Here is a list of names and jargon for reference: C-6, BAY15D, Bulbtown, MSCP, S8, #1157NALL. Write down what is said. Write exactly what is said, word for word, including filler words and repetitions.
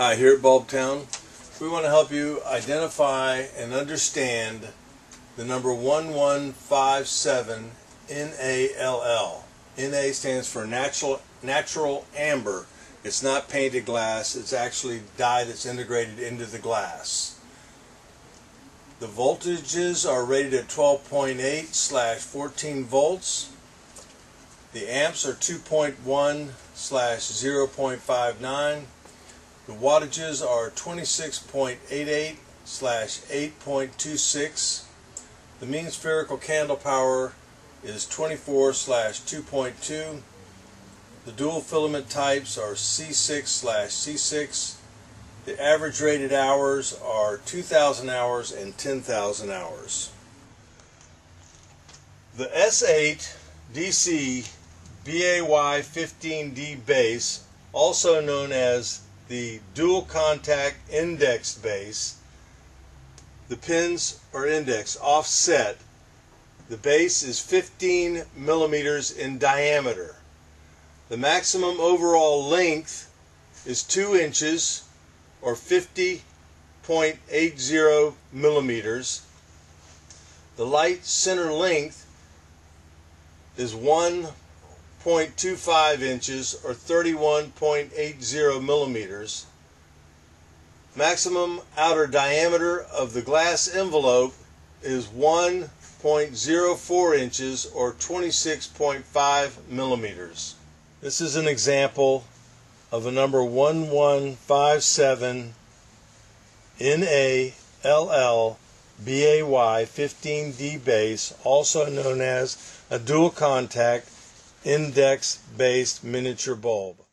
Hi, here at Bulbtown, we want to help you identify and understand the number one one five seven N A L L. N A stands for natural, natural amber. It's not painted glass, it's actually dye that's integrated into the glass. The voltages are rated at twelve point eight slash fourteen volts. The amps are two point one slash zero point five nine. The wattages are twenty-six point eight eight slash eight point two six. The mean spherical candle power is twenty-four slash two point two. The dual filament types are C six slash C six. The average rated hours are two thousand hours and ten thousand hours. The S eight D C B A Y fifteen D base, also known as the dual contact index base, the pins are indexed offset. The base is fifteen millimeters in diameter. The maximum overall length is two inches or fifty point eight zero millimeters. The light center length is one point two five inches or thirty-one point eight zero millimeters. Maximum outer diameter of the glass envelope is one point zero four inches or twenty-six point five millimeters. This is an example of a number one one five seven N A L L B A Y fifteen D base, also known as a dual contact index based miniature bulb.